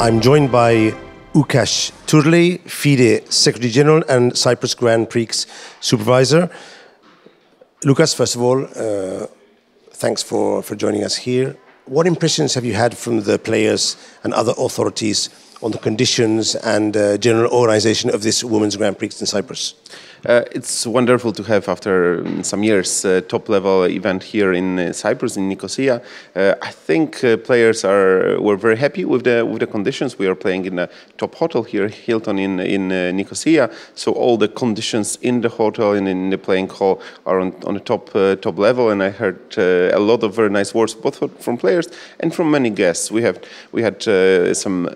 I'm joined by Lukasz Turlej, FIDE Secretary General and Cyprus Grand Prix Supervisor. Lukasz, first of all, thanks for joining us here. What impressions have you had from the players and other authorities on the conditions and general organization of this Women's Grand Prix in Cyprus? It's wonderful to have, after some years, a top-level event here in Cyprus, in Nicosia. I think players were very happy with the conditions. We are playing in a top hotel here, Hilton in Nicosia, so all the conditions in the hotel and in the playing hall are on a top level. And I heard a lot of very nice words, both from players and from many guests. We had some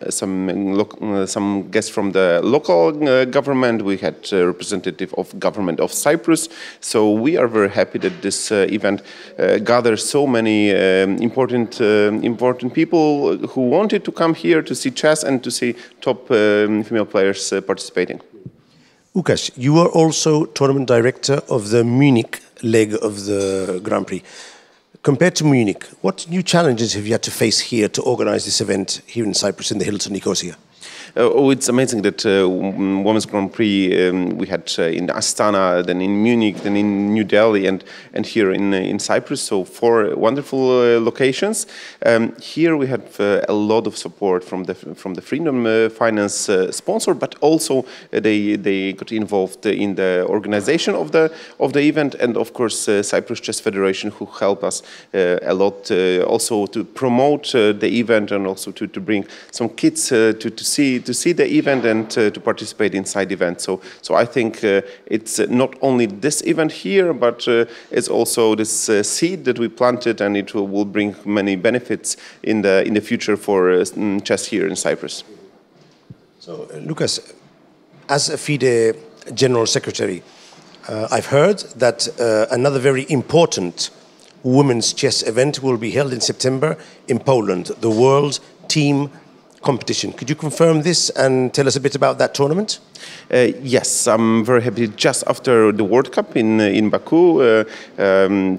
guests from the local government. We had representatives of government of Cyprus. So we are very happy that this event gathers so many important people who wanted to come here to see chess and to see top female players participating. Lukasz, you are also tournament director of the Munich leg of the Grand Prix. Compared to Munich, what new challenges have you had to face here to organize this event here in Cyprus in the Hilton Nicosia? Oh, it's amazing that Women's Grand Prix we had in Astana, then in Munich, then in New Delhi, and here in Cyprus. So 4 wonderful locations. Here we have a lot of support from the Freedom Finance sponsor, but also they got involved in the organization of the event, and of course Cyprus Chess Federation, who helped us a lot also to promote the event, and also to bring some kids to see the event and to participate inside events. So I think it's not only this event here, but it's also this seed that we planted, and it will bring many benefits in the future for chess here in Cyprus. So, Lukasz, as a FIDE General Secretary, I've heard that another very important women's chess event will be held in September in Poland, the World Team Competition. Could you confirm this and tell us a bit about that tournament? Yes, I'm very happy. Just after the World Cup in Baku,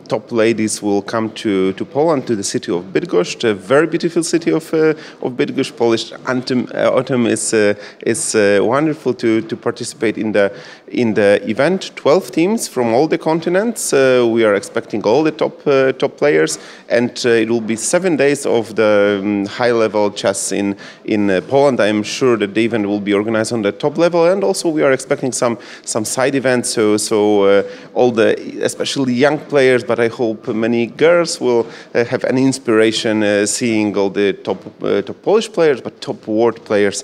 top ladies will come to Poland, to the city of Bydgoszcz, the very beautiful city of Bydgoszcz. Polish autumn is wonderful to participate in the event. 12 teams from all the continents. We are expecting all the top players, and it will be 7 days of the high-level chess in Poland. I am sure that the event will be organized on the top level. And also we are expecting some side events, so all the especially young players, but I hope many girls will have an inspiration seeing all the top Polish players, but top world players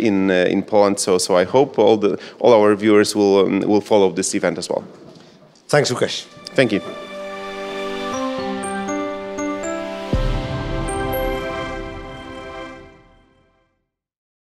in Poland. So I hope all our viewers will follow this event as well. Thanks, Lukasz. Thank you.